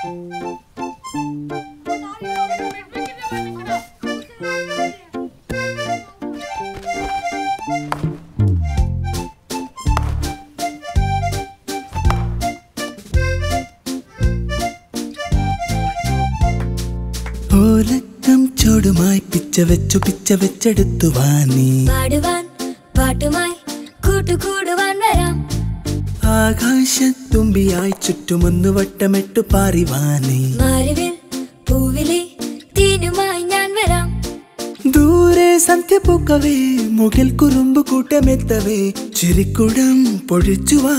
ഓലക്കം ചൂടുമായി പിച്ചവെച്ചു പിച്ചവെച്ചെടുത്തുവാൻ നീ പാടുവാൻ പാട്ടുമായി കൂട്ടുകൂടുവാൻ വരാം. ആകാശത്തുമ്പിയായി ചുറ്റുമൊന്നു വട്ടമിട്ടു പാറിവാനേ മാറിവിൽ പൂവിലെ തീനുമായി ഞാൻ വരാം. ദൂരെ സന്ധ്യപൂക്കവേ മുകിൽ കുറുമ്പു കൂട്ടമെത്തവേ ചിരിക്കുടം പൊഴിച്ചുവാ.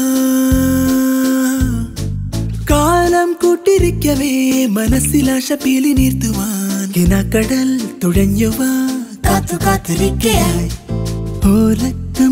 കാലം കൂട്ടിരിക്കവേ മനസ്സിലാശ പീലി നീർത്തുവാൻ കിനാക്കടൽ തുഴഞ്ഞുവാ. കാത്തു കാത്തിരിക്കയായി ഓലക്കം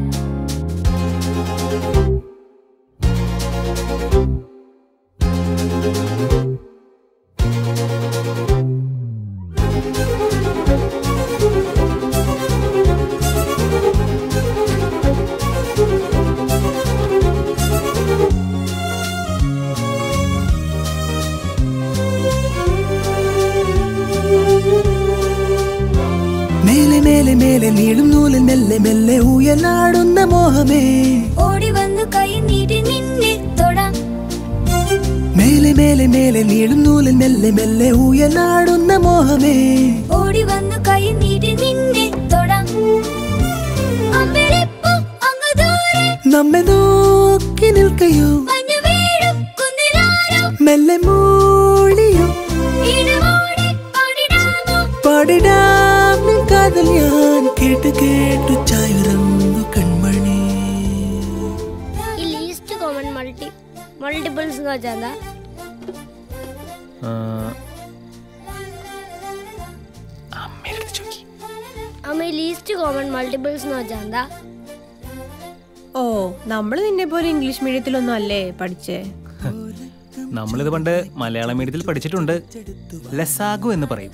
മേലെ മേലെ മേലെ നീളും നൂലിൽ മെല്ലെ മെല്ലെ ഉയർന്നാടുന്ന മോഹമേ ഓടി വന്നു കൈ നീട്ടി നിന്നെ തൊടാം. മേലെ മേലെ മേലെ നീളും നൂലിൽ മെല്ലെ മെല്ലെ ഉയർന്നാടുന്ന മോഹമേ ഓടി വന്നു കൈ നീട്ടി നിന്നെ തൊടാം. നമ്മെ നോക്കി നിൽക്കയോ മെല്ലെ മൂളിയോ പാടിടാ കാതൽ ഞാൻ കേട്ടു കേട്ടു ചായുറന്നു കൺമണി. ഈ ലീസ്റ്റ് കോമൺ മൾട്ടിപ്പിൾസ് എന്ന് വെച്ചാൽ എന്താ? അമ്മ ഈ ലീസ്റ്റ് കോമൺ മൾട്ടിപ്പിൾസ് എന്ന് വെച്ചാൽ എന്താ? ഓ, നമ്മള് നിന്നെ പോലെ ഇംഗ്ലീഷ് മീഡിയത്തിലൊന്നും അല്ലേ പഠിച്ചേ. നമ്മളിത് പണ്ട് മലയാള മീഡിയത്തിൽ പഠിച്ചിട്ടുണ്ട്. ലസാഗു എന്ന് പറയും